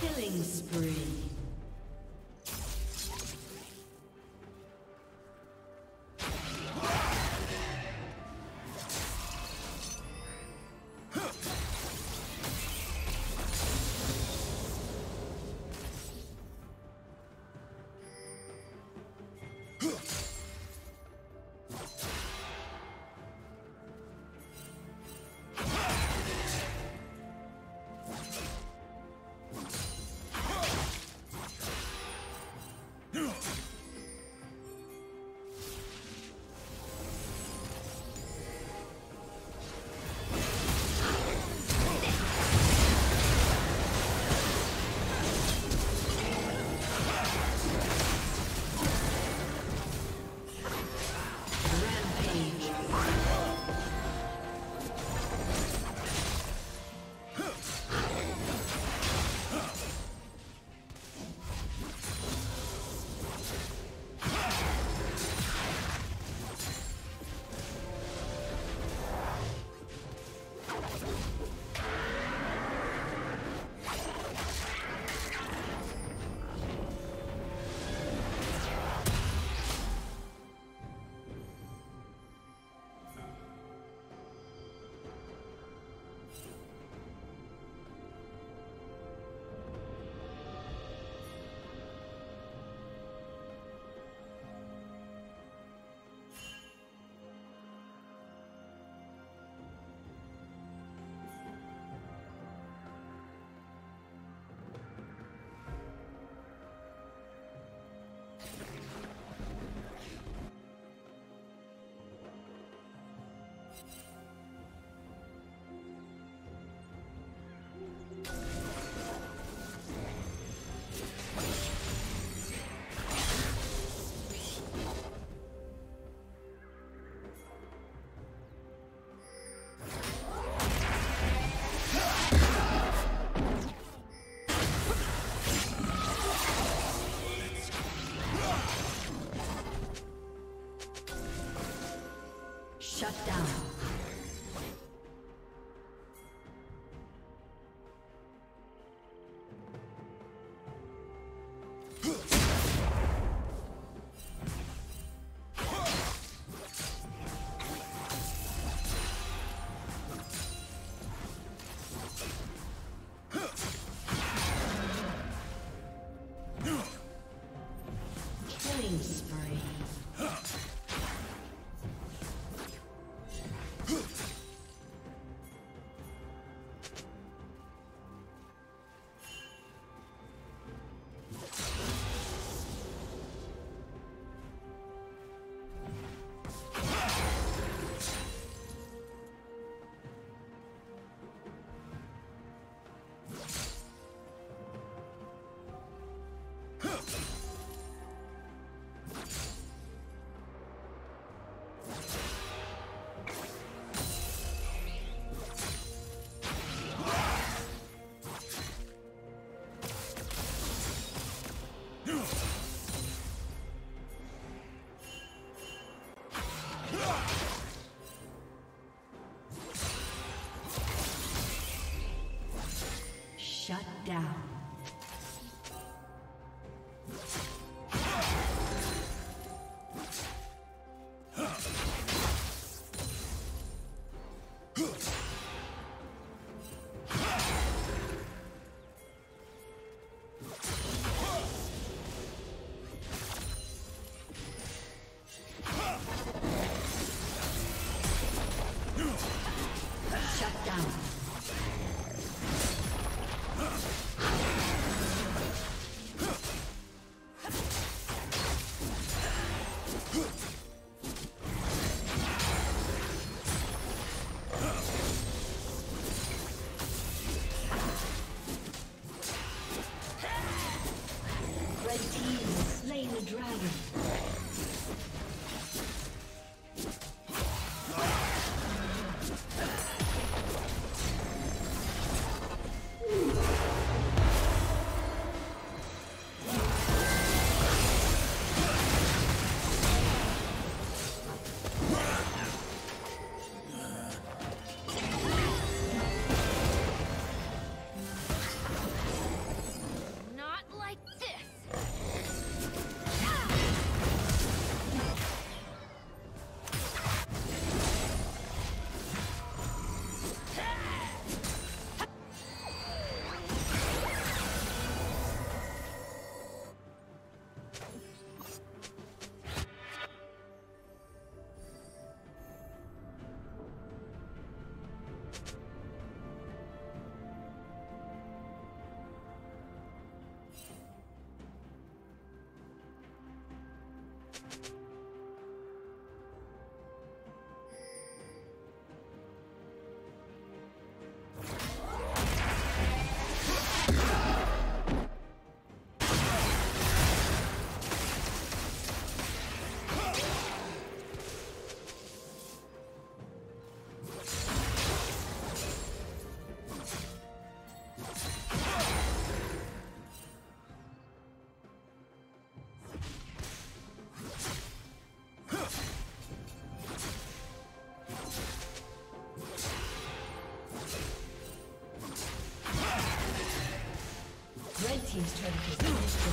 Killing spree. Shut down. down. He's trying to get this job.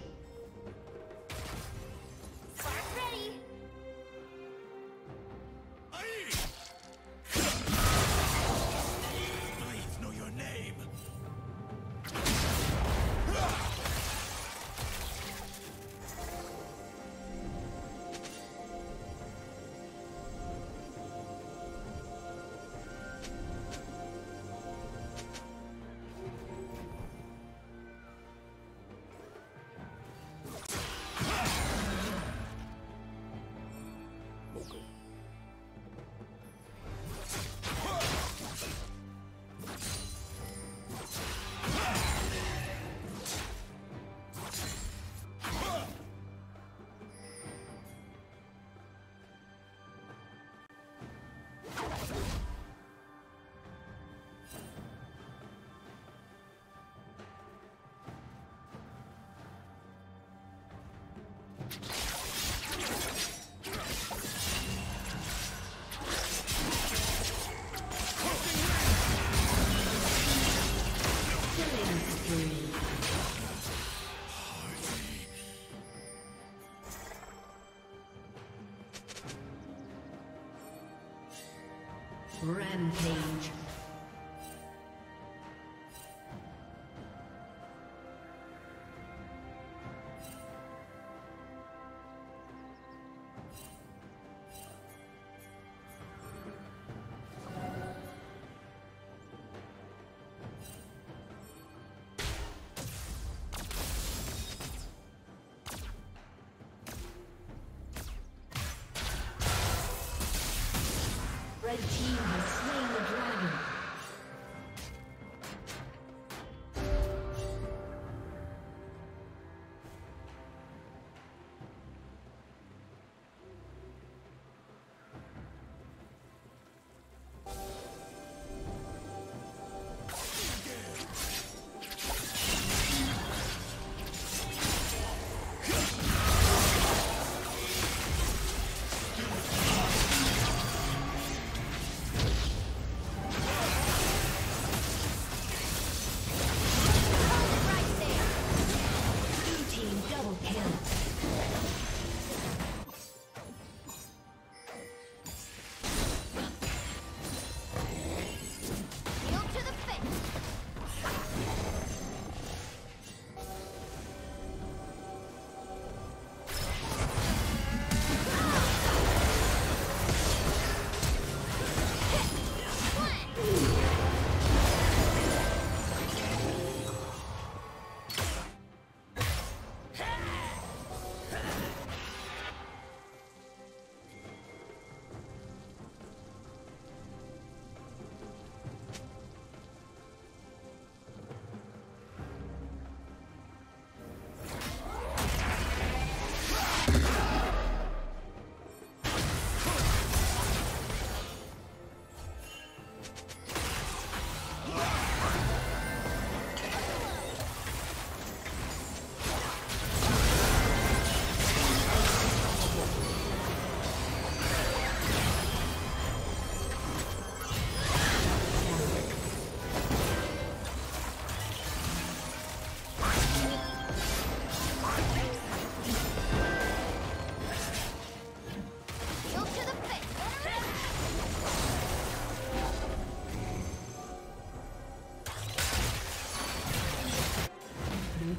Rampage. The team has slain the dragon.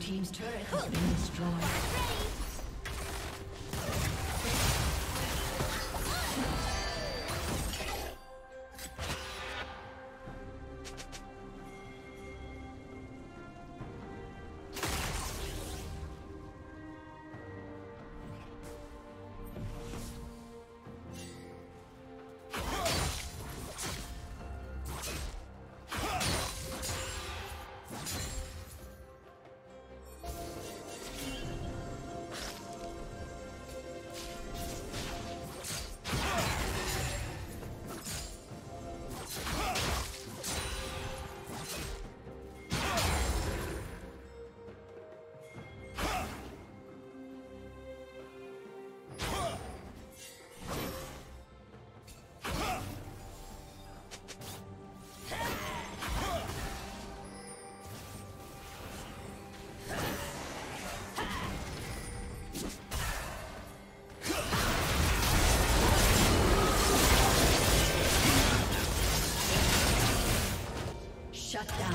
Team's turret has been destroyed. Shut down.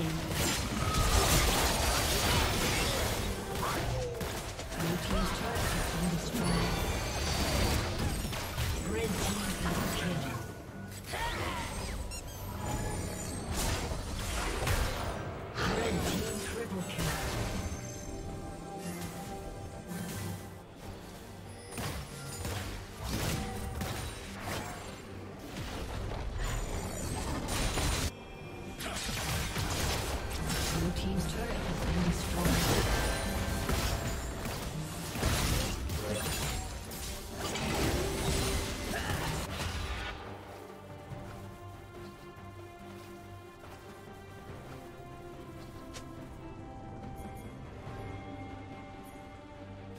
Dominating.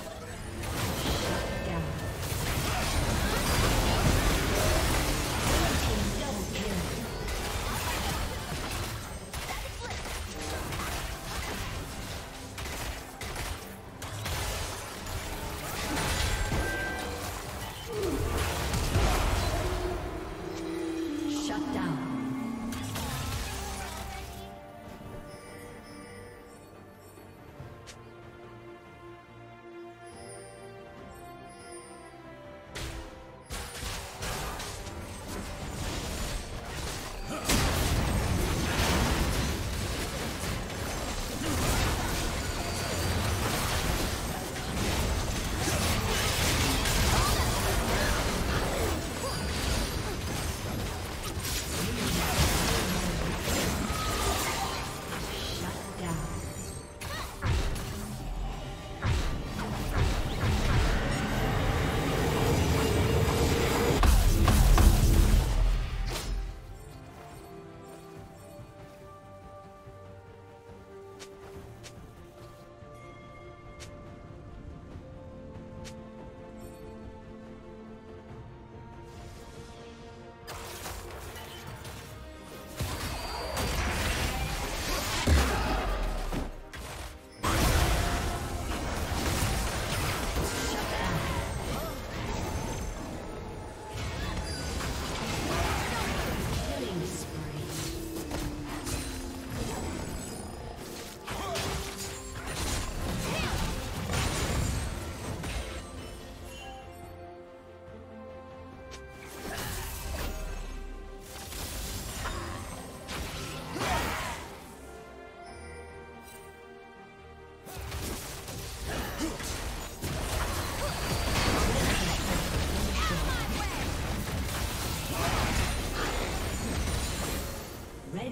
Red team has killed. Red team triple kill. Blue team's turret has been destroyed. Blue team's turret has been destroyed.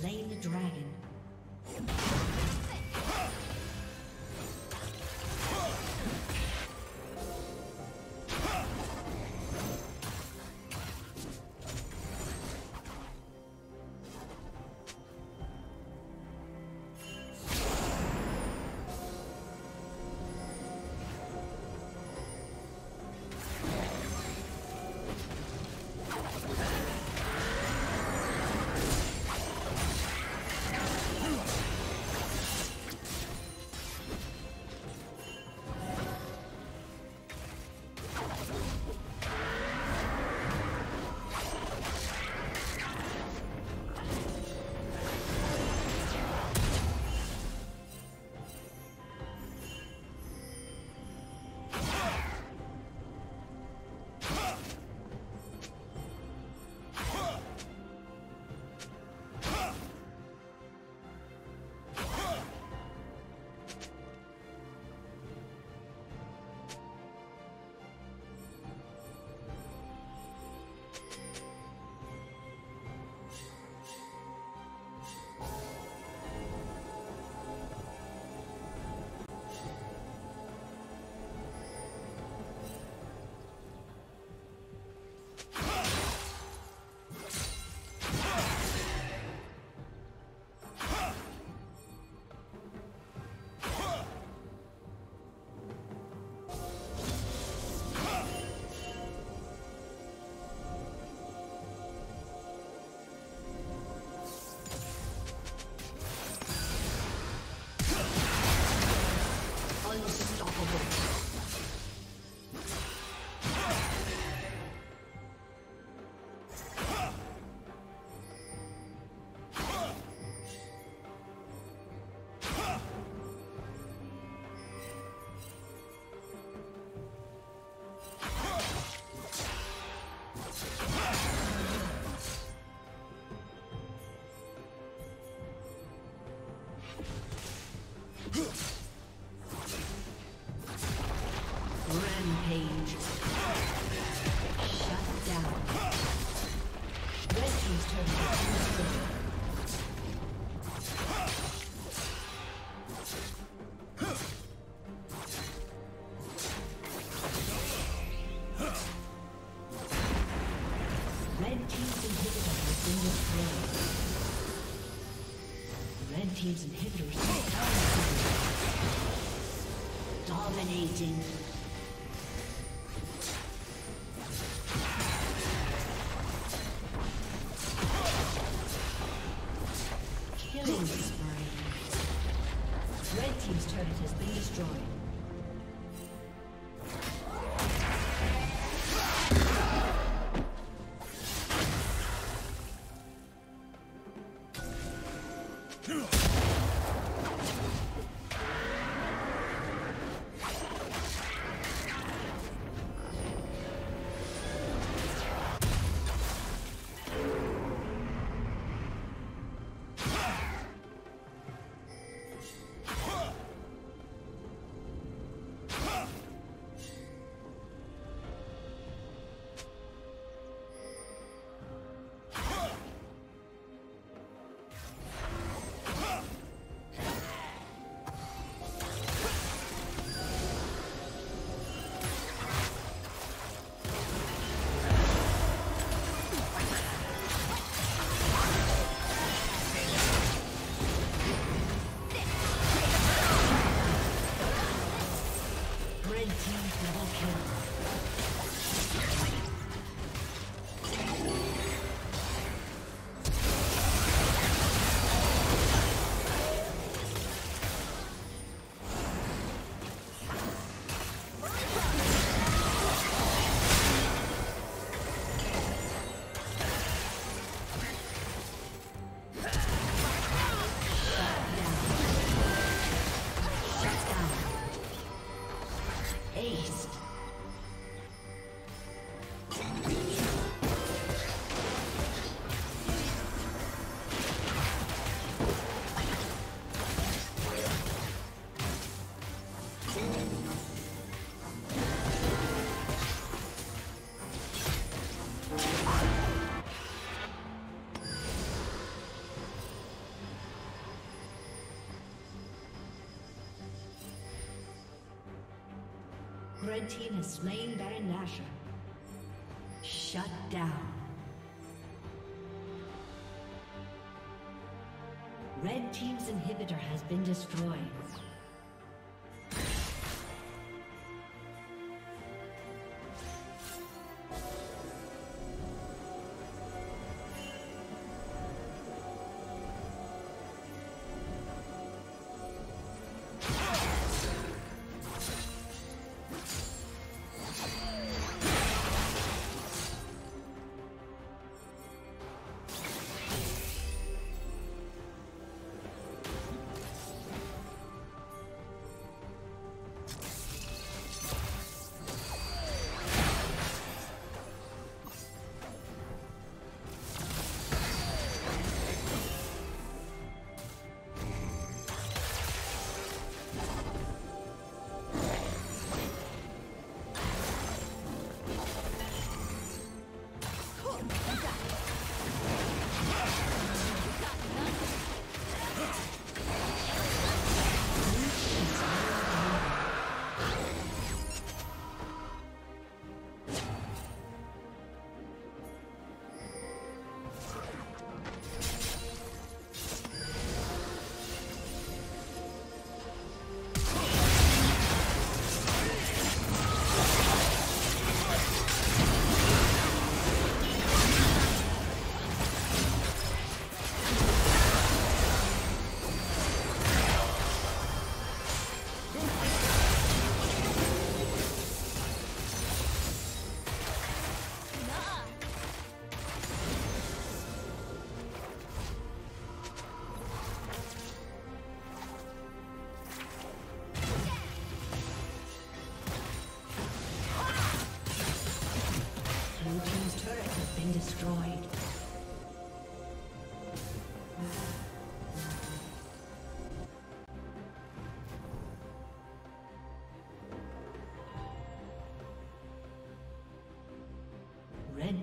slain the dragon. Team's inhibitors dominating. Killing spree. Red team's turret has been destroyed. Red team has slain Baron Nashor. Shut down. Red team's inhibitor has been destroyed. Red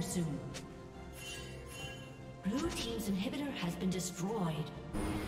Soon. Blue team's inhibitor has been destroyed.